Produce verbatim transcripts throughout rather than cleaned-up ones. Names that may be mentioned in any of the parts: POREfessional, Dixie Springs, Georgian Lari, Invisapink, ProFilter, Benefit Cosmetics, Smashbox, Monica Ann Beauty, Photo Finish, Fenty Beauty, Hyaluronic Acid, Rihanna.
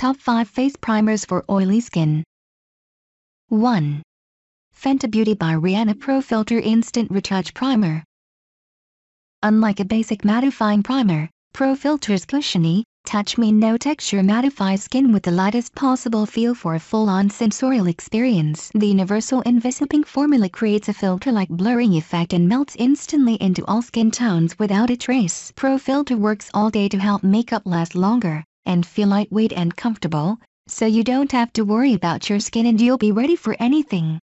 Top five Face Primers for Oily Skin. One. Fenty Beauty by Rihanna ProFilter Instant Retouch Primer. Unlike a basic mattifying primer, ProFilter's cushiony, touch-me-no texture mattifies skin with the lightest possible feel for a full-on sensorial experience. The universal Invisapink formula creates a filter-like blurring effect and melts instantly into all skin tones without a trace. ProFilter works all day to help makeup last longer and feel lightweight and comfortable, so you don't have to worry about your skin and you'll be ready for anything.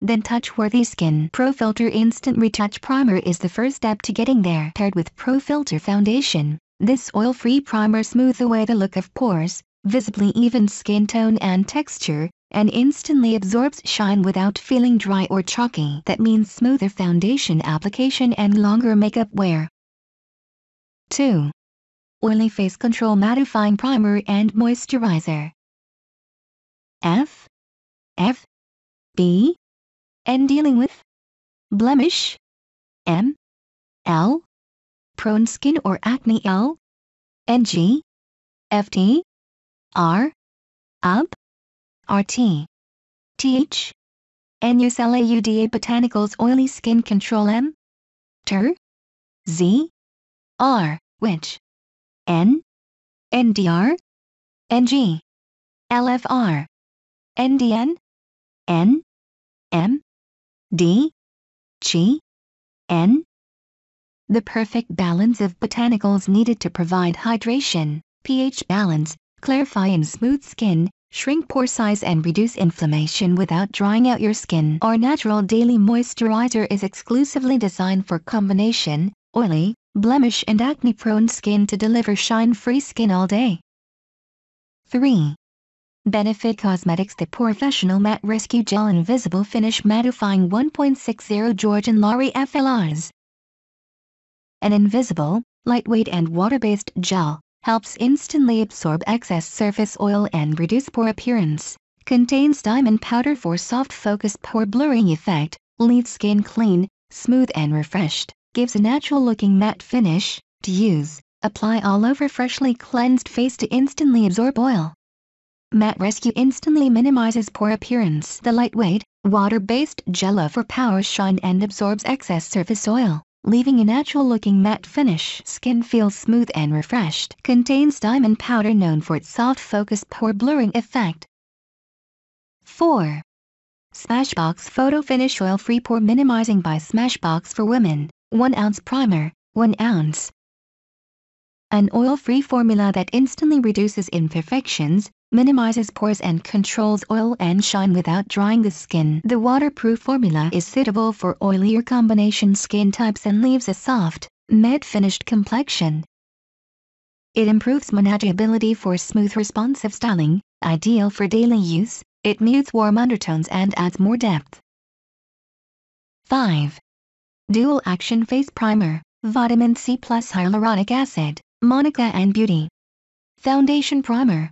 Then touch-worthy skin. ProFilter Instant Retouch Primer is the first step to getting there. Paired with ProFilter Foundation, this oil-free primer smooths away the look of pores, visibly evens skin tone and texture, and instantly absorbs shine without feeling dry or chalky. That means smoother foundation application and longer makeup wear. Two. Oily Face Control Mattifying Primer and Moisturizer. F. F. B. N. Dealing with blemish. M. L. Prone skin or acne. L, N G, F T, R, U B, R T, T H, N U S L A U D A Botanicals Oily Skin Control. M, T E R, Z, R, Which, N, N D R, N G, L F R, N D N, N, M, D, G, N. The perfect balance of botanicals needed to provide hydration, pH balance, clarify and smooth skin, shrink pore size and reduce inflammation without drying out your skin. Our natural daily moisturizer is exclusively designed for combination, oily, blemish and acne-prone skin to deliver shine-free skin all day. Three. Benefit Cosmetics The POREfessional Matte Rescue Gel Invisible Finish Mattifying one point six zero Georgian Lari F L Rs. An invisible, lightweight and water-based gel, helps instantly absorb excess surface oil and reduce pore appearance, contains diamond powder for soft focused pore blurring effect, leaves skin clean, smooth and refreshed, gives a natural-looking matte finish. To use, apply all over freshly cleansed face to instantly absorb oil. Matte Rescue instantly minimizes pore appearance. The lightweight, water-based gel overpowers shine and absorbs excess surface oil, leaving a natural-looking matte finish. Skin feels smooth and refreshed. Contains diamond powder known for its soft focused pore blurring effect. Four. Smashbox Photo Finish Oil-Free Pore Minimizing by Smashbox for Women, one ounce Primer, one ounce. An oil-free formula that instantly reduces imperfections, minimizes pores and controls oil and shine without drying the skin. The waterproof formula is suitable for oilier combination skin types and leaves a soft, matte-finished complexion. It improves manageability for smooth responsive styling, ideal for daily use. It mutes warm undertones and adds more depth. Five. Dual Action Face Primer, Vitamin C plus Hyaluronic Acid, Monica Ann Beauty. Foundation Primer.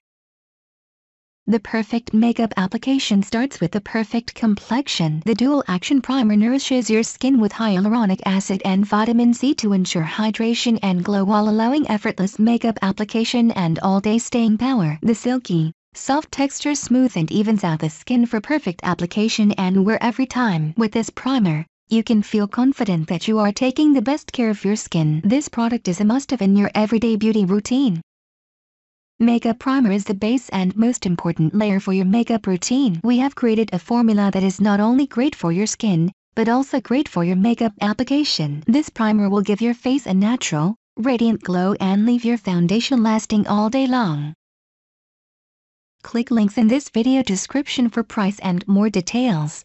The perfect makeup application starts with the perfect complexion. The Dual Action Primer nourishes your skin with hyaluronic acid and vitamin C to ensure hydration and glow while allowing effortless makeup application and all-day staying power. The silky, soft texture smooths and evens out the skin for perfect application and wear every time. With this primer, you can feel confident that you are taking the best care of your skin. This product is a must-have in your everyday beauty routine. Makeup primer is the base and most important layer for your makeup routine. We have created a formula that is not only great for your skin, but also great for your makeup application. This primer will give your face a natural, radiant glow and leave your foundation lasting all day long. Click links in this video description for price and more details.